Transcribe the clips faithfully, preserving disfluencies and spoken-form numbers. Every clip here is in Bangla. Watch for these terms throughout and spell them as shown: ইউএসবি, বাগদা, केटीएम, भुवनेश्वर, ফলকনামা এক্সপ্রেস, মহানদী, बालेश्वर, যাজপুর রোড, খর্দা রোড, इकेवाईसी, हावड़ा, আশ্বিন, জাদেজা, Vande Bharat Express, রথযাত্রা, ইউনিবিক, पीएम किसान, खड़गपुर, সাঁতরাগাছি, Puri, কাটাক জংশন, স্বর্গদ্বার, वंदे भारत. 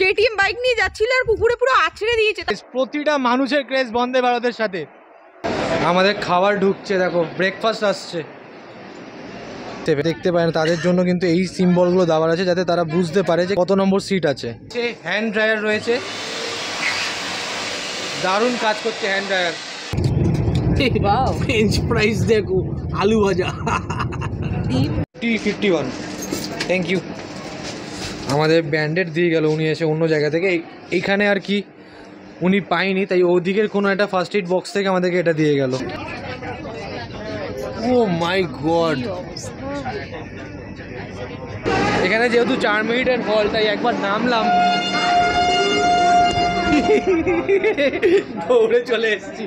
केटीएम बाइक नहीं जाच्छिल और कुकुरे पूरा आछड़े दिए प्रतिटा मानुषेर क्रेज वंदे भारतेर साथे आमादेर खाबार ढुकछे देखो ब्रेकफास्ट आसछे देखते पाएन तादेर जोन्नो किन्तु एई सिम्बलगुलो देवा आछे जाते तारा बुझते पारे जे कत नम्बर सीट आछे हैंड ड्रायर रयेछे दारुण काज करछे हैंड ड्रायर फ्रेंच फ्राइज देखो आलू भाजा T fifty one thank you हमारे बैंडेड दिए गल उन्नी एसे अन्य जैगा थेके एखाने आर कि उन्नी पायनि ताई ओदिकेर कोनो एकटा फार्स्ट एड बक्स थेके आमादेरके एटा दिए गेल ओ माई गॉड एखाने जेहेतु चार मिनिट एर फल ताई एकबार नामलाम दौड़े चले एसेछि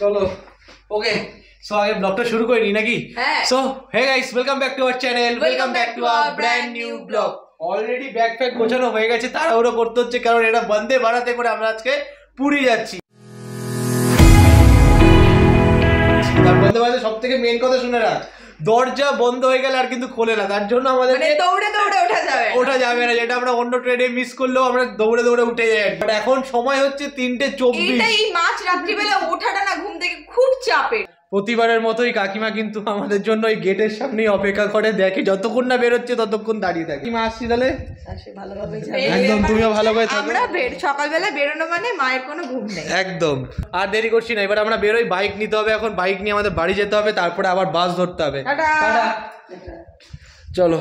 चलो ओके सो आगे ब्लॉग शुरू करी ना कि so hey guys welcome back to our channel welcome back to our brand new blog already bag pack गोछानो हो गए ताड़ाहुड़ो करते होच्छे कारण एटा वंदे भारते करे आमरा आजके पुरी जाच्छी वंदे भारते सबथेके मेन कथा शुने राख दरजा बंद हो गए और खोले ना तार जोन्नो आमादेर दौड़े दौड़े उठा जाए उठा जाए ना जेटा आमरा अन्य ट्रेने मिस करलो आमरा दौड़े दौड़े उठे जाए बट एखन समय होच्छे তিনটে চব্বিশ এটাই মাছ রাত্রি বেলা ওঠাটা না ঘুম থেকে খুব চাপে প্রতিবারের মতোই কাকিমা কিন্তু আমাদের জন্য এই গেটের সামনে অপেক্ষা করে দেখে যতক্ষণ না বের হচ্ছে ততক্ষণ দাঁড়িয়ে থাকে কি মাছ আসলে আসে ভালোভাবে যাবে একদম তুমিও ভালোভাবে থাকো আমরা বের সকালবেলা বেরোনো মানে মায়ের কোনো ঘুম নেই একদম আর দেরি করছি না এবার আমরা বেরোই বাইক নিতে হবে এখন বাইক নিয়ে আমাদের বাড়ি যেতে হবে তারপরে আবার বাস ধরতে হবে টাটা চলো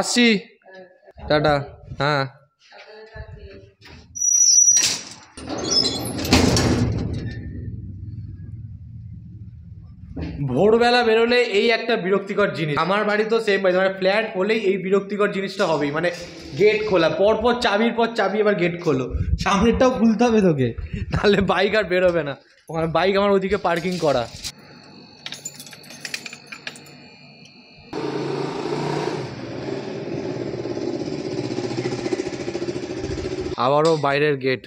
আসি টাটা হ্যাঁ भोर बेला बेरोले बिरक्तिकर जिनिस आमार बाड़ी तो सेम बाड़ी आमार फ्लैट होले एई बिरक्तिकर जिनिसटा होबेई माने गेट खोला परपर चाबिर पर चाबी एबार गेट खोलो सामनेटाओ खुलते होबे तोके ताहले बाइक आर बेरोबे ना ओखाने बाइक आमार ओदिके पार्किंग करा आबारो बाइरेर गेट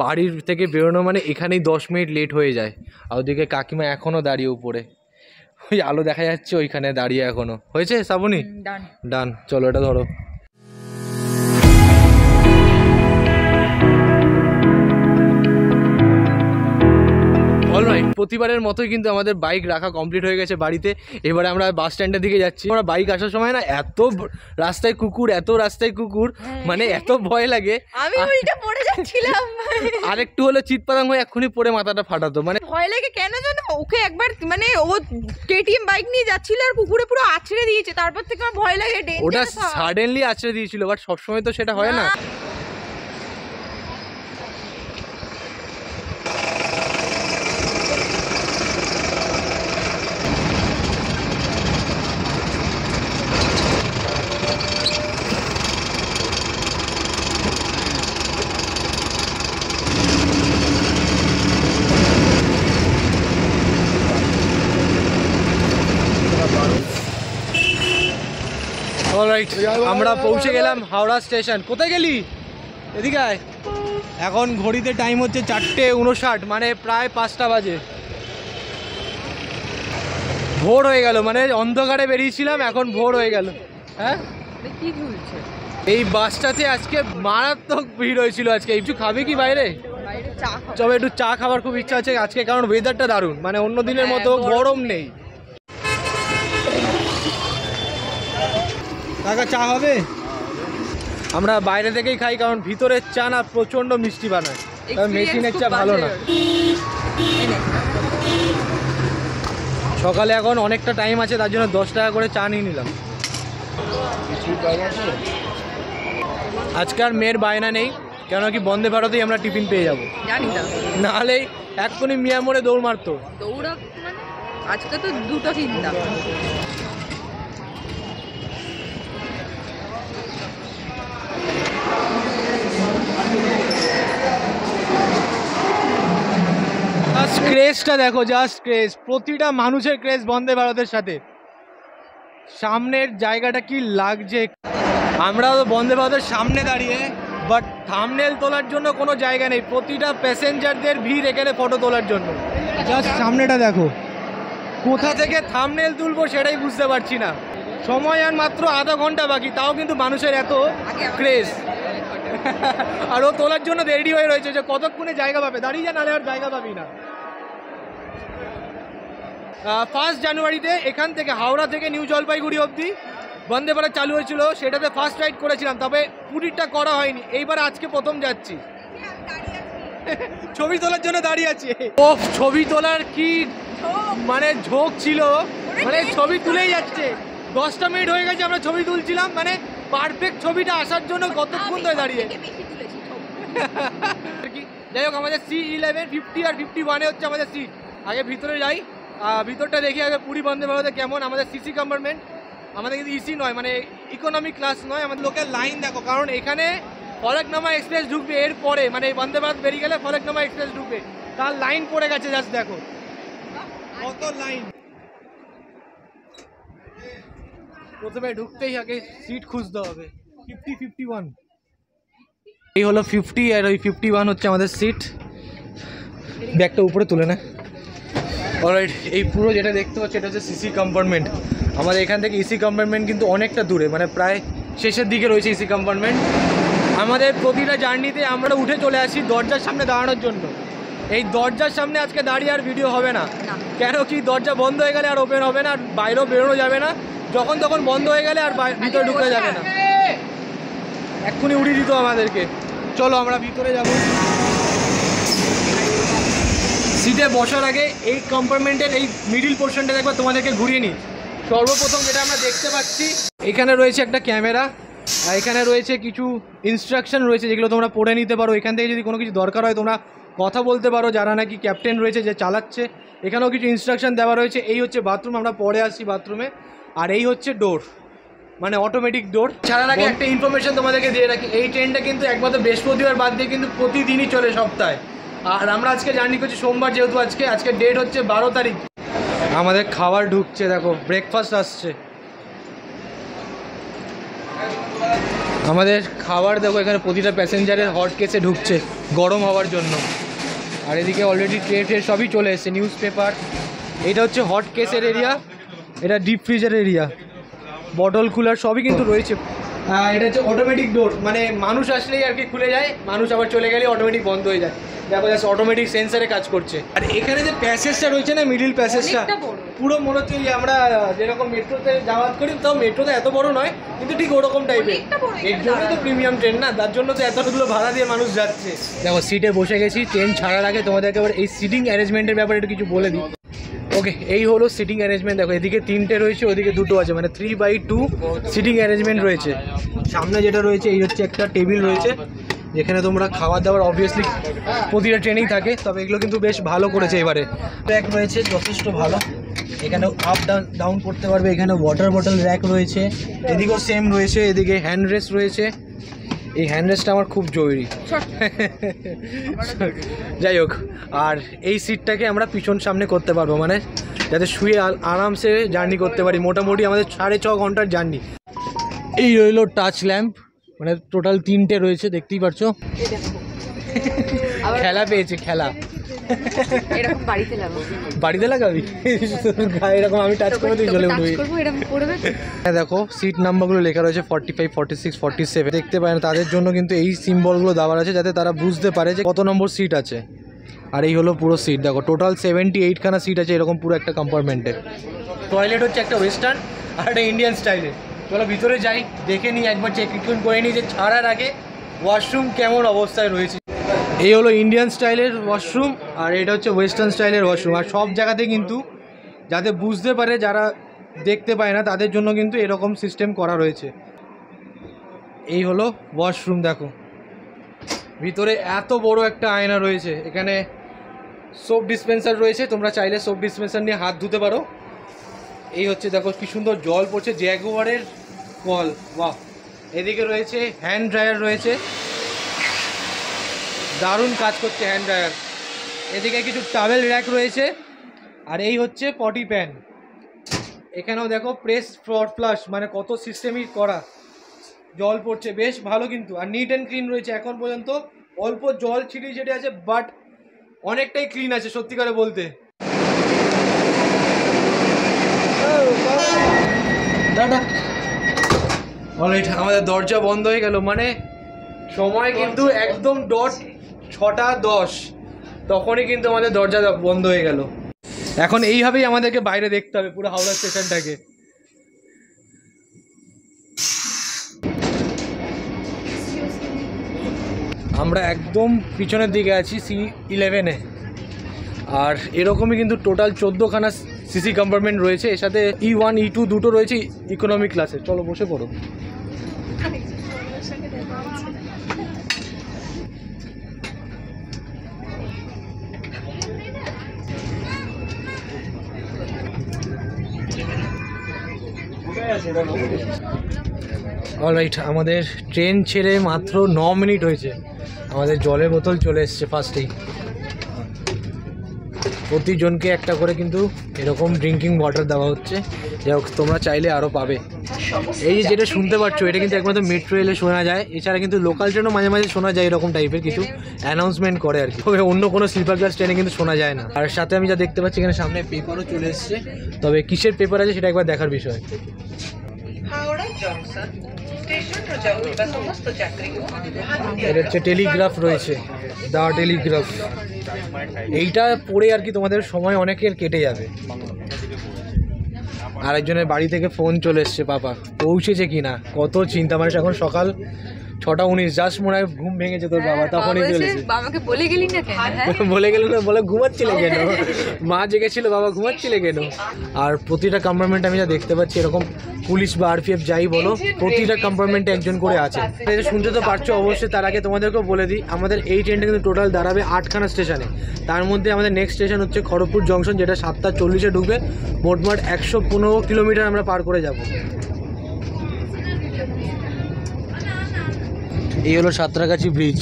बाड़ीर थेके बेरोनो माने एखानेई दस मिनट लेट हो जाए और ओदिके काकिमा एखोनो दाड़िये उपरे ओई आलो देखा जाच्छे ओइखाने दाड़िये एखोनो होयेछे साबुनी डान डान चलो एटा धरो প্রতিবারের মতোই কিন্তু আমাদের বাইক রাখা কমপ্লিট হয়ে গেছে বাড়িতে এবারে আমরা বাস স্ট্যান্ডের দিকে যাচ্ছি আমরা বাইক আসার সময় না এত রাস্তায় কুকুর এত রাস্তায় কুকুর মানে এত ভয় লাগে আমি উল্টা পড়ে যাচ্ছিলাম আরেকটু হলো চিৎপারাং হয়ে এখনি পড়ে মাথাটা ফাটাতো মানে ভয় লাগে কেন জানো ওকে একবার মানে ও কেটিএম বাইক নিয়ে যাচ্ছিল আর কুকুরে পুরো আছড়ে দিয়েছে তারপর থেকে আমার ভয় লাগে ডেঞ্জার ওটা সাডেনলি আছড়ে দিয়েছিল বাট সব সময় তো সেটা হয় না पहुंचे गेलाम हावड़ा स्टेशन कोथाय गेली एदिके आय एखन घड़ीते टाइम होच्छे চারটে ঊনষাট माने प्राय পাঁচটা बाजे भोर हो गेल माने अंधकारे बेरिएछिलाम एखन भोर हो गेल हाँ कि झुलछे এই বাসটাতে আজকে মারাত্মক ভিড় হয়েছিল আজকে একটু খাবে কি বাইরে বাইরে চা খাবো তবে একটু চা খাবার খুব ইচ্ছা আছে আজকে কারণ ওয়েদারটা দারুণ মানে অন্য দিনের মতো গরম নেই काका चा होबे आमरा बाइरे थेकेई खाई कारण भितोरे चा ना प्रचंड मिष्टि बानाय तबे मेशिनेर चा भालो ना सकाले एखन अनेकटा टाइम आछे तार जोन्नो दस टाका करे चा निये निलाम आजकल मेर बायना नेई कारण कि वंदे भारतेई आमरा टिफिन पेये जाबो जानि ना नाहले एखुनी मिया मोड़े दौड़ मारतो दौड़ माने आजके तो दुटो चिंता क्रेजटा देखो जस्ट क्रेज प्रतिटा मानुषेर क्रेज वंदे भारतेर साथे सामनेर जायगाटा कि लागछे आमरा तो वंदे भारतेर सामने दाड़िये बाट थामनेल तोलार जोन्नो कोनो जायगा नेई प्रतिटा पैसेंजारदेर भीड़ एखाने फटो तोलार जोन्नो जस्ट सामनेटा देखो कोथा थेके थामनेल तुलबो सेटाई बुझते पारछि ना। समय आर मात्र आधा घंटा बाकी ताओ किन्तु मानुषेर एत क्रेज और तोलार जोन्नो रेडी हये रयेछे जे कतक्षणे जायगा पाबे। दाड़िये जा नाले आर जायगा पाबि ना। फार्स्ट जानुआरिते एखान थेके हावड़ा थेके निउ जलपाइगुड़ी अब्दि वंदे भारत चालू হয়েছিল। সেটাতে ফার্স্ট রাইড করেছিলাম, তবে পুরীটা করা হয়নি। এইবার আজকে প্রথম যাচ্ছি। ছবি তোলার জন্য দাঁড়িয়ে আছি। ওহ, ছবি তোলার কি মানে ঝোঁক ছিল, মানে ছবি তুলেই যাচ্ছে। দশটা মিনিট হয়ে গেছে আমরা ছবি তুলছিলাম, মানে পারফেক্ট ছবিটা আসার জন্য কতক্ষণ ধরে দাঁড়িয়ে। যাই হোক, আমাদের সি ইলেভেন ফিফটি আর ফিফটি ওয়ানে হচ্ছে আমাদের সিট। আগে ভিতরে যাই, ভিতরটা দেখি আগে পুরী বন্দে ভারতে কেমন। আমাদের সিসি কম্পার্টমেন্ট আমাদের কিন্তু ইসি নয়, মানে ইকোনমিক ক্লাস নয়। আমাদের লোকের লাইন দেখো, কারণ এখানে ফলকনামা এক্সপ্রেস ঢুকবে এরপরে, মানে বন্দে ভারত বেরিয়ে গেলে ফলকনামা এক্সপ্রেস ঢুকবে। তার লাইন পড়ে গেছে, জাস্ট দেখো কত লাইন। প্রথমে ঢুকতেই আগে সিট খুঁজতে হবে। ফিফটি ফিফটি ওয়ান এই হলো ফিফটি, আর ওই ফিফটি ওয়ান হচ্ছে আমাদের সিট। ব্যাগটা উপরে তুলে না। অলরাইট, এই পুরো যেটা দেখতে পাচ্ছ এটা হচ্ছে সিসি কম্পার্টমেন্ট। আমাদের এখান থেকে ইসি কম্পার্টমেন্ট কিন্তু অনেকটা দূরে, মানে প্রায় শেষের দিকে রয়েছে ইসি কম্পার্টমেন্ট। আমাদের প্রতিটা জার্নিতে আমরা উঠে চলে আসি দরজার সামনে দাঁড়ানোর জন্য। এই দরজার সামনে আজকে দাঁড়িয়ে আর ভিডিও হবে না, কেন কি দরজা বন্ধ হয়ে গেলে আর ওপেন হবে না, আর বাইরেও বেরোনো যাবে না। যখন তখন বন্ধ হয়ে গেলে আর ভিতরে ঢুকে যাবে না, এক্ষুনি উড়িয়ে দিত আমাদেরকে। চলো আমরা ভিতরে যাব। সিটে বসার আগে এই কম্পার্টমেন্টের এই মিডিল পোর্শনটা একবার তোমাদেরকে ঘুরিয়ে নিই। সর্বপ্রথম যেটা আমরা দেখতে পাচ্ছি, এখানে রয়েছে একটা ক্যামেরা, আর এখানে রয়েছে কিছু ইনস্ট্রাকশন রয়েছে যেগুলো তোমরা পড়ে নিতে পারো। এখান থেকে যদি কোনো কিছু দরকার হয় তোমরা কথা বলতে পারো, যারা নাকি ক্যাপ্টেন রয়েছে যে চালাচ্ছে। এখানেও কিছু ইনস্ট্রাকশন দেওয়া রয়েছে। এই হচ্ছে বাথরুম, আমরা পরে আসছি বাথরুমে। আর এই হচ্ছে ডোর, মানে অটোমেটিক ডোর। ছাড়ার আগে একটা ইনফরমেশন তোমাদেরকে দিয়ে রাখি, এই ট্রেনটা কিন্তু একমাত্র বৃহস্পতিবার বাদ দিয়ে কিন্তু প্রতিদিনই চলে সপ্তাহে। আর আমরা আজকে জার্নি করছি সোমবার, যেহেতু আজকে আজকে ডেট হচ্ছে বারো তারিখ। আমাদের খাবার ঢুকছে, দেখো ব্রেকফাস্ট আসছে। আমাদের খাবার দেখো এখানে প্রতিটা প্যাসেঞ্জারের হট কেসে ঢুকছে গরম হওয়ার জন্য। আর এদিকে অলরেডি ট্রে ট্রে সবই চলে এসছে, নিউজ পেপার। এটা হচ্ছে হট কেসের এরিয়া, এটা ডিপ ফ্রিজের এরিয়া, বটল কুলার সবই কিন্তু রয়েছে। এটা হচ্ছে অটোমেটিক ডোর, মানে মানুষ আসলেই আর কি খুলে যায়, মানুষ আবার চলে গেলেই অটোমেটিক বন্ধ হয়ে যায়। দেখো জাস্ট অটোমেটিক সেন্সারে কাজ করছে। আর এখানে যে প্যাসেজটা রয়েছে না, মিডিল প্যাসেজটা পুরো মনে হচ্ছে আমরা যেরকম মেট্রোতে যাওয়াত করি, তাও মেট্রোতে এত বড় নয় কিন্তু ঠিক ওরকম টাইপের। এর জন্যই তো প্রিমিয়াম ট্রেন না, তার জন্য তো এতগুলো ভাড়া দিয়ে মানুষ যাচ্ছে। দেখো সিটে বসে গেছি। ট্রেন ছাড়ার আগে তোমাদেরকে আবার এই সিটিং অ্যারেঞ্জমেন্টের ব্যাপারে একটু কিছু বলে দিই। ওকে, এই হলো সিটিং অ্যারেঞ্জমেন্ট। দেখো এদিকে তিনটে রয়েছে, ওদিকে দুটো আছে, মানে three by two seating arrangement রয়েছে। সামনে যেটা রয়েছে এই হচ্ছে একটা টেবিল রয়েছে, যেখানে তোমরা খাবার দাবার অবভিয়াসলি প্রতিটা ট্রেনেই থাকে, তবে এগুলো কিন্তু বেশ ভালো করেছে এবারে। র্যাক রয়েছে যথেষ্ট ভালো, এখানেও আপ ডাউন ডাউন করতে পারবে। এখানে ওয়াটার বটল র্যাক রয়েছে, এদিকেও সেম রয়েছে। এদিকে হ্যান্ড রেস্ট রয়েছে, এই হ্যান্ড রেস্টটা আমার খুব জরুরি। যাই হোক, আর এই সিটটাকে আমরা পিছন সামনে করতে পারবো, মানে যাতে শুয়ে আরামসে জার্নি করতে পারি। মোটামুটি আমাদের সাড়ে ছ ঘন্টার জার্নি। এই রইল টাচ ল্যাম্প, মানে টোটাল তিনটে রয়েছে, দেখতেই পারছো। খেলা পেয়েছে, খেলা বাড়িতে লাগাবি, এরকম আমি টাচ করে দিই জ্বলে উঠবি। হ্যাঁ দেখো সিট নাম্বারগুলো লেখা রয়েছে forty five forty six forty seven. দেখতে পায় না, তাদের জন্য কিন্তু এই সিম্বলগুলো দেওয়া আছে যাতে তারা বুঝতে পারে যে কত নম্বর সিট আছে। আর এই হলো পুরো সিট, দেখো টোটাল সেভেন্টি এইটখানা সিট আছে এরকম পুরো একটা কম্পার্টমেন্টে। টয়লেট হচ্ছে একটা ওয়েস্টার্ন আর একটা ইন্ডিয়ান স্টাইলে। চলো ভিতরে যাই, দেখে নিই একবার, চেক ইন করে নিই যে ছাড়ার আগে ওয়াশরুম কেমন অবস্থায় রয়েছে। এই হলো ইন্ডিয়ান স্টাইলের ওয়াশরুম, আর এটা হচ্ছে ওয়েস্টার্ন স্টাইলের ওয়াশরুম। আর সব জায়গাতে কিন্তু যাতে বুঝতে পারে যারা দেখতে পায় না, তাদের জন্য কিন্তু এরকম সিস্টেম করা রয়েছে। এই হলো ওয়াশরুম, দেখো ভিতরে এত বড় একটা আয়না রয়েছে। এখানে সোপ ডিসপেন্সার রয়েছে, তোমরা চাইলে সোপ ডিসপেন্সার নিয়ে হাত ধুতে পারো। এই হচ্ছে দেখো কি সুন্দর জল পড়ছে, জ্যাগুয়ারের কল, বাহ। এদিকে রয়েছে হ্যান্ড ড্রায়ার রয়েছে, দারুণ কাজ করছে হ্যান্ড ড্রায়ার। এদিকে কিছু টাওয়েল র্যাক রয়েছে, আর এই হচ্ছে পটি প্যান। এখানেও দেখো প্রেস ফর ফ্লাশ, মানে কত সিস্টেমই করা, জল পড়ছে বেশ ভালো কিন্তু। আর নিট অ্যান্ড ক্লিন রয়েছে, এখন পর্যন্ত অল্প জল ছিটিয়ে ছিটে আছে, বাট অনেকটাই ক্লিন আছে সত্যি করে বলতে। অলরেডি আমাদের দরজা বন্ধ হয়ে গেল, মানে সময় কিন্তু একদম ডট ছটা দশ তখনই কিন্তু আমাদের দরজা বন্ধ হয়ে গেল। এখন এইভাবেই আমাদেরকে বাইরে দেখতে হবে পুরো হাওড়া স্টেশনটাকে। আমরা একদম পিছনের দিকে আছি সি ইলেভেনে, আর এরকমই কিন্তু টোটাল চোদ্দোখানা সিসি কম্পার্টমেন্ট রয়েছে, এর সাথে ই ওয়ান ই টু দুটো রয়েছে ইকোনমি ক্লাসে। চলো বসে পড়ো। অলরাইট, আমাদের ট্রেন ছেড়ে মাত্র ন মিনিট হয়েছে, আমাদের জলের বোতল চলে এসছে ফার্স্টেই। প্রতিজনকে একটা করে কিন্তু এরকম ড্রিঙ্কিং ওয়াটার দেওয়া হচ্ছে, যাই হোক তোমরা চাইলে আরও পাবে। এই যেটা শুনতে পাচ্ছ এটা কিন্তু একমাত্র মেট্রো রেলে শোনা যায়, এছাড়া কিন্তু লোকাল ট্রেনও মাঝে মাঝে শোনা যায় এরকম টাইপের কিছু অ্যানাউন্সমেন্ট করে আর কি, তবে অন্য কোনো স্লিপার ক্লাস ট্রেনে কিন্তু শোনা যায় না। আর সাথে আমি যা দেখতে পাচ্ছি এখানে সামনে পেপারও চলে এসছে, তবে কিসের পেপার আছে সেটা একবার দেখার বিষয়। এটা হচ্ছে টেলিগ্রাফ রয়েছে, দা টেলিগ্রাফ, এইটা পড়ে আর কি তোমাদের সময় অনেকের কেটে যাবে। আরেকজনের বাড়ি থেকে ফোন চলে এসছে, পাপা পৌঁছেছে কি না, কত চিন্তা। মানুষ এখন সকাল ছটা উনিশ, জাস্ট মনে হয় ঘুম ভেঙেছে তোর বাবা, তখনই বলে গেলি না বলে গেল না বলে ঘুমাচ্ছিলে কেন, মা জেগেছিল বাবা ঘুমাচ্ছিলে কেন। আর প্রতিটা কম্পার্টমেন্ট আমি যা দেখতে পাচ্ছি এরকম পুলিশ বা আরপিএফ যাই বলো, প্রতিটা কম্পার্টমেন্টে একজন করে আছে। শুনতে তো পারছো অবশ্যই, তার আগে তোমাদেরকেও বলে দিই আমাদের এই ট্রেনটা কিন্তু টোটাল দাঁড়াবে আটখানা স্টেশনে, তার মধ্যে আমাদের নেক্সট স্টেশন হচ্ছে খড়গপুর জংশন, যেটা সাতটা চল্লিশে ঢুকবে। মোটমাট একশো পনেরো কিলোমিটার আমরা পার করে যাবো। এই হলো সাঁতরাগাছি ব্রিজ,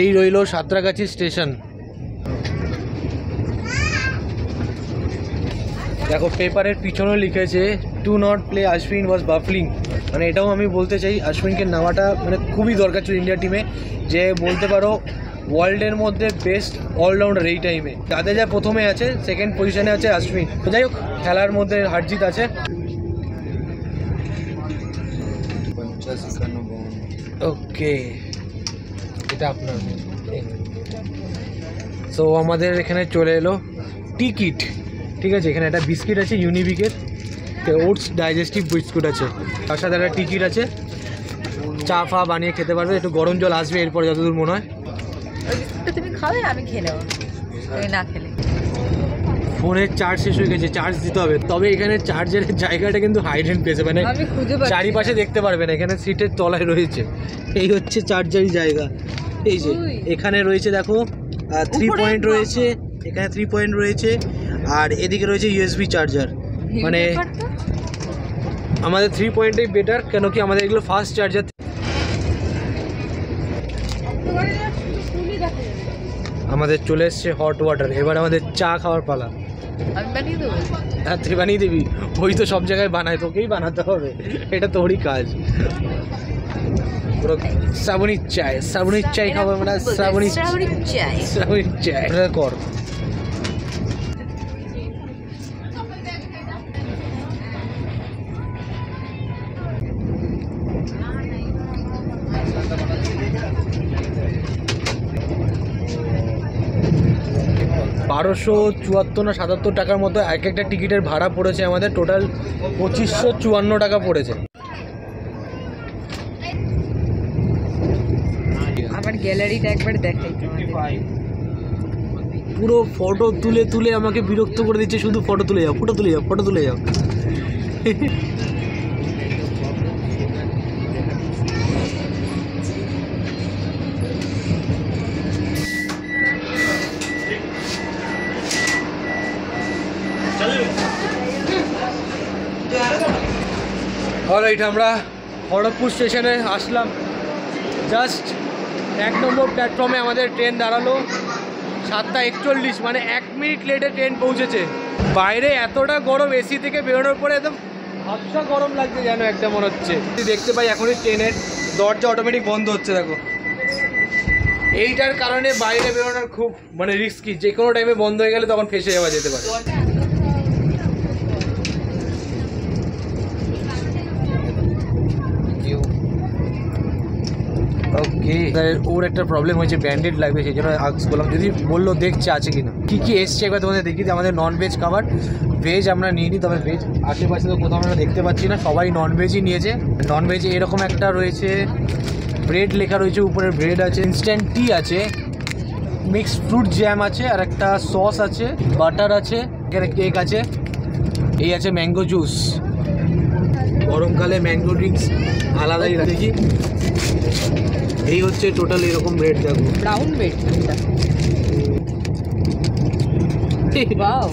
এই রইল সাঁতরাগাছি স্টেশন। দেখো পেপারের পিছনেও লিখেছে to not play আশ্বিন was baffling, মানে এটাও আমি বলতে চাই আশ্বিনকে নেওয়াটা মানে খুবই দরকার ছিল ইন্ডিয়া টিমে, যে বলতে পারো ওয়ার্ল্ডের মধ্যে বেস্ট অলরাউন্ডার এই টাইমে। জাদেজা প্রথমে আছে, সেকেন্ড পজিশনে আছে আশ্বিন। যাই হোক খেলার মধ্যে হারজিত আছে। ওকে এটা আপনার সো আমাদের এখানে চলে এলো টিকিট, ঠিক আছে। এখানে একটা বিস্কিট আছে ইউনিবিকের, ওটস ডাইজেস্টিভ বিস্কুট আছে, তার সাথে একটা টিকিট আছে, চা ফা বানিয়ে খেতে পারবে। একটু গরম জল আসবে এরপর যতদূর মনে হয়। তুমি খাবে আমি খেয়ে নেব, না খেলে ফোনের চার্জ শেষ হয়ে গেছে, চার্জ দিতে হবে। তবে এখানে চার্জের জায়গাটা কিন্তু হাইড এন্ড পেয়েছে, মানে চারিপাশে দেখতে পারবে না, এখানে সিটের তলায় রয়েছে। এই হচ্ছে চার্জারই জায়গা, এই যে এখানে রয়েছে দেখো থ্রি পয়েন্ট রয়েছে, এখানে থ্রি পয়েন্ট রয়েছে, আর এদিকে রয়েছে ইউএসবি চার্জার। মানে আমাদের থ্রি পয়েন্টটাই বেটার, কেন কি আমাদের এগুলো ফাস্ট চার্জার। আমাদের চলে এসছে হট ওয়াটার, এবার আমাদের চা খাওয়ার পালা। আমি বানিয়ে দেবো। হ্যাঁ তুই বানিয়ে দিবি, ওই তো সব জায়গায় বানায়, তোকেই বানাতে হবে, এটা তোরই কাজ। শ্রাবণী চায়, শ্রাবণী চাই খাবো আমরা, শ্রাবণী চাই, শ্রাবণী চাই কর। বারোশো চুয়াত্তর না সাতাত্তর টাকার মতো এক একটা টিকিটের ভাড়া পড়েছে আমাদের, টোটাল পঁচিশশো চুয়ান্ন টাকা পড়েছে। আমার গ্যালারিটা একবার দেখাই, পুরো ফটো তুলে তুলে আমাকে বিরক্ত করে দিচ্ছে, শুধু ফটো তুলে যাও, ফটো তুলে যাও, ফটো তুলে যাও। অলরাইট, আমরা খড়গপুর স্টেশনে আসলাম। জাস্ট এক নম্বর প্ল্যাটফর্মে আমাদের ট্রেন দাঁড়ালো সাতটা একচল্লিশ, মানে এক মিনিট লেটে ট্রেন পৌঁছেছে। বাইরে এতটা গরম, এসি থেকে বেরোনোর পরে একদম হাবসা গরম লাগছে যেন একটা মনে হচ্ছে। দেখতে পাই এখনই ট্রেনের দরজা অটোমেটিক বন্ধ হচ্ছে, দেখো এইটার কারণে বাইরে বেরোনোর খুব মানে রিস্কি, যে কোনো টাইমে বন্ধ হয়ে গেলে তখন ফেঁসে যাওয়া যেতে পারে। ओके और एक प्रॉब्लम हो बैंडेड लागे से बोलो देखिए आज क्योंकि एस एक तुम्हें देखिए नन भेज खाबार भेज आप नहीं तब भेज आशेपाशे तो क्या देखते ना सबाई नन भेज ही नहीं नन भेज ए रकम एक रही है ब्रेड लेखा रही है ऊपर ब्रेड आज इन्स्टैंट टी आज मिक्स फ्रूट जैम और एक सस आछे बाटार आछे केक आछे ये आछे मैंगो जूस गरमकाले मैंगो ड्रिंक्स आलदा ही रखी यही हे टोटाल ए रकम ब्रेड देखो ब्राउन ब्रेड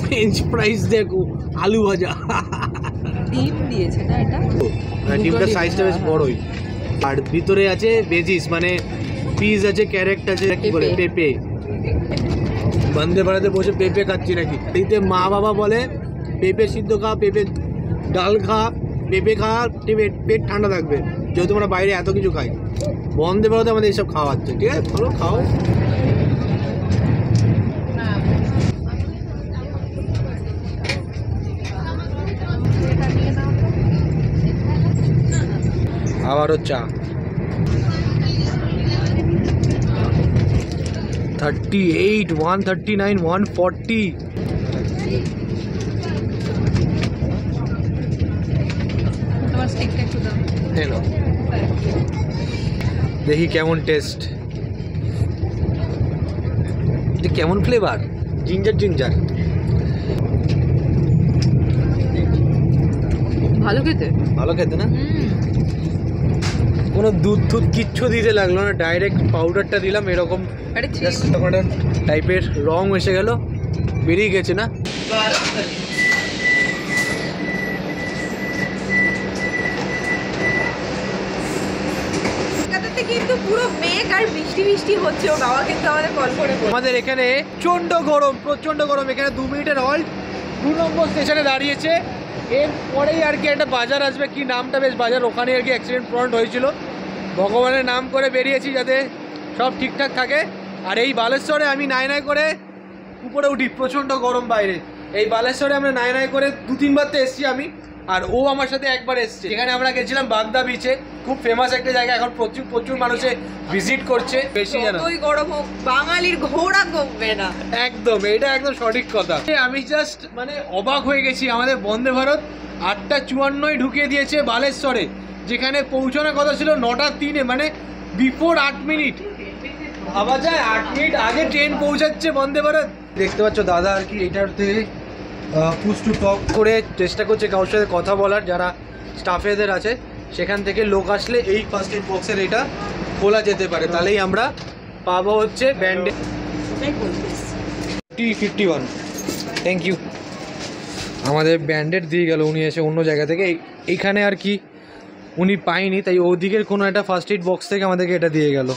फ्रेंच फ्राइज देखो आलू भाजा ডিম দিয়েছে না এটা ডিমটা সাইজটা বেশ বড়ই আর ভিতরে আছে ভেজিস মানে পিস আছে ক্যারেট আছে কি বলে পেপে বন্দে ভারতে বসে পেপে খাচ্ছি নাকি এইতে মা বাবা বলে পেপে সিদ্ধ খা পেপে ডাল খা পেপে খা পেট ঠান্ডা থাকবে যদি তোমরা বাইরে এত কিছু খাই বন্দে ভারতে আমাদের এসব খাওয়াচ্ছে ঠিক আছে চলো খাও आबारो चा thirty eight one thirty nine one forty देखी केमन टेस्ट केमन फ्लेवर जिंजर जिंजर भालो खेते भालो खेते ना কোনো দুধ দুধ কিচ্ছু দিতে লাগলো না ডাইরেক্ট পাউডারটা দিলাম এরকম জাস্ট একটা টাইপের রং এসে গেল বেরিয়ে গেছে না কলকাতাতে কিন্তু পুরো মেঘ আর বৃষ্টি বৃষ্টি হচ্ছে ও বাবা কিন্তু আমাদের কল করে আমাদের এখানে প্রচন্ড গরম প্রচন্ড গরম এখানে দু মিনিটের হল্ট দু নম্বর স্টেশনে দাঁড়িয়েছে এর পরেই আর কি একটা বাজার আসবে কি নামটা বেশ বাজার ওখানে আর কি অ্যাক্সিডেন্ট প্রন্ট হয়েছিল ভগবানের নাম করে বেরিয়েছি যাতে সব ঠিকঠাক থাকে আর এই বালেশ্বরে আমি নাই নাই করে উপরে উঠি প্রচণ্ড গরম বাইরে এই বালেশ্বরে আমরা নাই নাই করে দু তিনবার তো এসেছি আমি আর ও আমার সাথে একবার এসেছে এখানে আমরা গেছিলাম বাগদা বিচে খুব ফেমাস একটা জায়গা এখন প্রচুর প্রচুর মানুষে ভিজিট করছে বেশি জানো ওই গরম হোক বাঙালির ঘোড়া কমবে না একদম এটা একদম সঠিক কথা আমি জাস্ট মানে অবাক হয়ে গেছি আমাদের বন্দে ভারত আটটা চুয়ান্নয় ঢুকিয়ে দিয়েছে বালেশ্বরে যেখানে পৌঁছানোর কথা ছিল নটা তিনে মানে বিফোর আট মিনিট ভাবা যায় আট মিনিট আগে ট্রেন পৌঁছাচ্ছে বন্দে ভারত দেখতে পাচ্ছ দাদা আর কি এটার থেকে পুশ টু টক করে চেষ্টা করছে কারোর সাথে কথা বলার যারা স্টাফেদের আছে সেখান থেকে লোক আসলে এই ফার্স্ট এড বক্সের এটা খোলা যেতে পারে তাহলেই আমরা পাবো হচ্ছে ব্যান্ডেজ টি ফিফটি ওয়ান থ্যাংক ইউ আমাদের ব্যান্ডেড দিয়ে গেল উনি এসে অন্য জায়গা থেকে এইখানে আর কি উনি পায়নি তাই ওদিকের কোনো একটা ফার্স্ট এড বক্স থেকে আমাদেরকে এটা দিয়ে গেল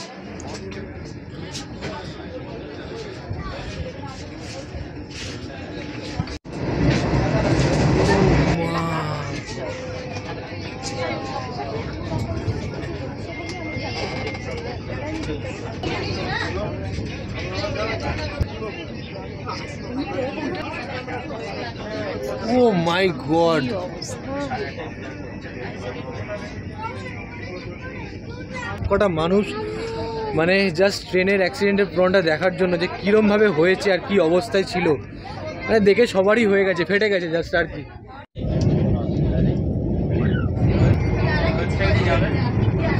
Oh my God! কটা মানুষ মানে জাস্ট ট্রেনের অ্যাক্সিডেন্টের প্রনটা দেখার জন্য যে কিরম ভাবে হয়েছে আর কি অবস্থায় ছিল মানে দেখে সবারই হয়ে গেছে ফেটে গেছে জাস্ট আর কি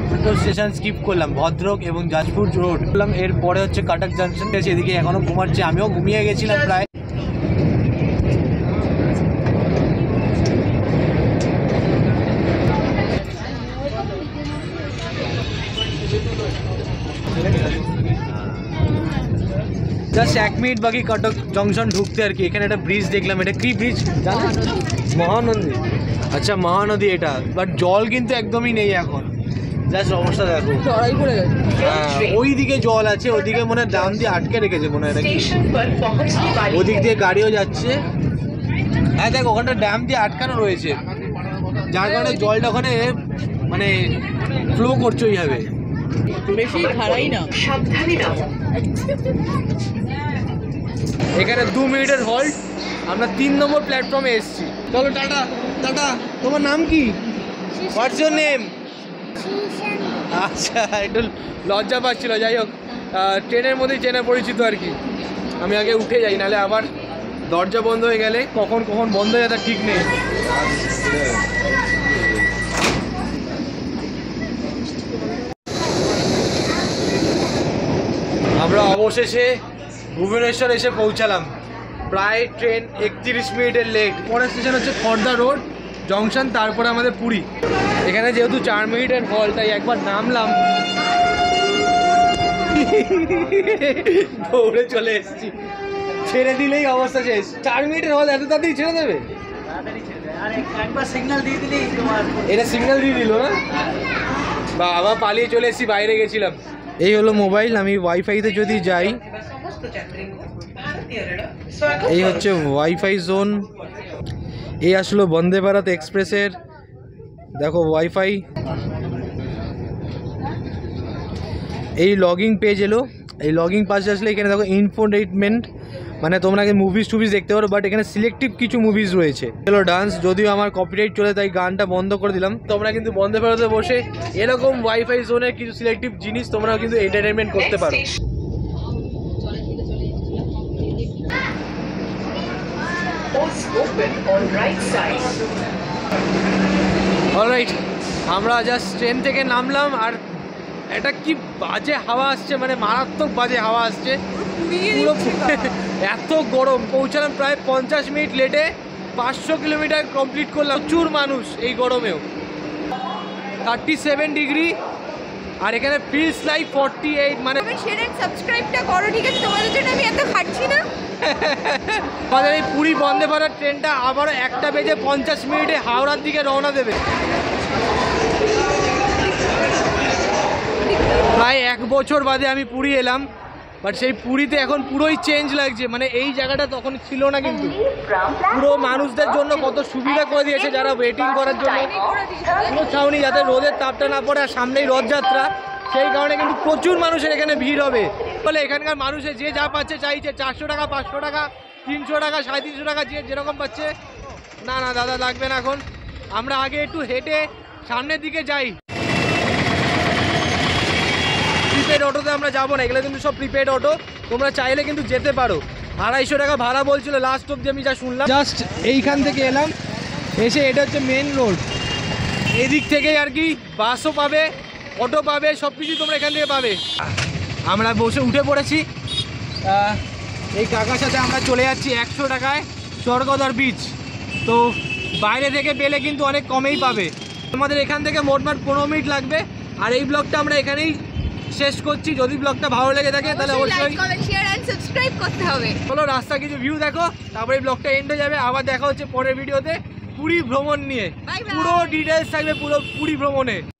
দুটো স্টেশন স্কিপ করলাম ভদ্রক এবং যাজপুর রোড করলাম এরপরে হচ্ছে কাটাক জংশন গেছে এদিকে এখনও ঘুমাচ্ছে আমিও ঘুমিয়ে গেছিলাম প্রায় জাস্ট এক মিনিট বাকি কাটাক জংশন ঢুকতে আর কি এখানে একটা ব্রিজ দেখলাম এটা কি ব্রিজ মহানন্দী আচ্ছা মহানদী এটা বাট জল কিন্তু একদমই নেই এখন জাস্ট অবস্থা দেখো চড়াই পড়ে গেছে ওই দিকে জল আছে ওইদিকে মনে হয় ডাউন দিয়ে আটকে রেখেছে মনে হয় ওদিক দিয়ে গাড়িও যাচ্ছে হ্যাঁ দেখো ওখানটা ড্যাম দিয়ে আটকানো রয়েছে যার কারণে জলটা ওখানে মানে ফ্লো করছে ওইভাবে এখানে দু মিনিটের হল্ট আমরা তিন নম্বর প্ল্যাটফর্মে এসেছি চলো টাটা টাটা তোমার নাম কি হোয়াটস ইউর নেম আচ্ছা একটু লজ্জা পাচ্ছিল। যাই হোক ট্রেনের মধ্যেই চেনা পরিচিত আর কি। আমি আগে উঠে যাই, নাহলে আবার দরজা বন্ধ হয়ে গেলে কখন কখন বন্ধ হয়ে যায় ঠিক নেই। আমরা অবশেষে ভুবনেশ্বর এসে পৌঁছালাম। প্রায় ট্রেন একত্রিশ মিনিটের লেট। পরের স্টেশন হচ্ছে খর্দা রোড জংশন, তারপরে আমাদের পুরী। এখানে যেহেতু চার মিনিটের হল তাই একবার নামলাম, দৌড়ে চলে এসেছি। ছেড়ে দিলেই অবস্থা শেষ। চার মিনিটের হল এত তাড়াতাড়ি ছেড়ে দেবে? এটা সিগন্যাল দিয়ে দিল না বা আবার পালিয়ে চলে এসেছি, বাইরে গেছিলাম। এই হলো মোবাইল। আমি ওয়াইফাইতে যদি যাই, এই হচ্ছে ওয়াইফাই জোন। এই আসলো বন্দে ভারত এক্সপ্রেসের, দেখো ওয়াইফাই। এই লগিং পেজ এলো। এই লগিং পেজ আসলে এখানে দেখো ইনফোটেইনমেন্ট, মানে তোমরা কি মুভিজ টুভিজ দেখতে পারো, বাট এখানে সিলেক্টিভ কিছু মুভিজ রয়েছে। চলো ডান্স, যদিও আমার কপিরাইট চলে তাই গানটা বন্ধ করে দিলাম। তোমরা কিন্তু বন্দে ভারতে বসে এরকম ওয়াইফাই জোনের কিছু সিলেক্টিভ জিনিস তোমরাও কিন্তু এন্টারটেনমেন্ট করতে পারো। অলরাইট, আমরা জাস্ট ট্রেন থেকে নামলাম আর এটা কি বাজে হাওয়া আসছে, মানে মারাত্মক বাজে হাওয়া আসছে। এত গরম। পৌঁছালাম প্রায় পঞ্চাশ মিনিট লেটে, পাঁচশো কিলোমিটার কমপ্লিট করলাম। প্রচুর মানুষ এই গরমেও। থার্টি সেভেন ডিগ্রি আর এখানে ফিলস লাইক ফর্টি এইট। মানে সাবস্ক্রাইবটা করো, ঠিক আছে? তোমাদের জন্য আমি এত খাটছি না। আমাদের এই পুরী বন্দে ভারত ট্রেনটা আবারও একটা বেজে পঞ্চাশ মিনিটে হাওড়ার দিকে রওনা দেবে। প্রায় এক বছর বাদে আমি পুরী এলাম, বাট সেই পুরীতে এখন পুরোই চেঞ্জ লাগছে। মানে এই জায়গাটা তখন ছিল না, কিন্তু পুরো মানুষদের জন্য কত সুবিধা করে দিয়েছে, যারা ওয়েটিং করার জন্য পুরো ছাউনি, যাতে রোদের তাপটা না পড়ে। আর সামনেই রথযাত্রা, সেই কারণে কিন্তু প্রচুর মানুষের এখানে ভিড় হবে। ফলে এখানকার মানুষের যে যা পাচ্ছে চাইছে, চারশো টাকা পাঁচশো টাকা তিনশো টাকা সাড়ে তিনশো টাকা যে যেরকম পাচ্ছে। না না দাদা লাগবে না এখন, আমরা আগে একটু হেঁটে সামনের দিকে যাই। প্রিপেড অটোতে আমরা যাবো না, এগুলো কিন্তু সব প্রিপেড অটো। তোমরা চাইলে কিন্তু যেতে পারো। আড়াইশো টাকা ভাড়া বলছিল লাস্ট অব্দি, আমি যা শুনলাম। জাস্ট এইখান থেকে এলাম, এসে এটা হচ্ছে মেন রোড। এদিক থেকেই আর কি বাসও পাবে, অটো পাবে, সব কিছুই তোমরা এখান থেকে পাবে। আমরা বসে উঠে পড়েছি। এই কাকার সাথে আমরা চলে যাচ্ছি একশো টাকায় স্বর্গদ্বার বিচ। তো বাইরে থেকে পেলে কিন্তু অনেক কমেই পাবে। আমাদের এখান থেকে মোটমাট পনেরো মিনিট লাগবে। আর এই ব্লগটা আমরা এখানেই শেষ করছি। যদি ব্লগটা ভালো লেগে থাকে তাহলে অবশ্যই সাবস্ক্রাইব করতে হবে। চলো রাস্তা কিছু ভিউ দেখো, তারপরে ব্লগটা এন্ড হয়ে যাবে। আবার দেখা হচ্ছে পরের ভিডিওতে পুরী ভ্রমণ নিয়ে। পুরো ডিটেলস থাকবে পুরো পুরী ভ্রমণে।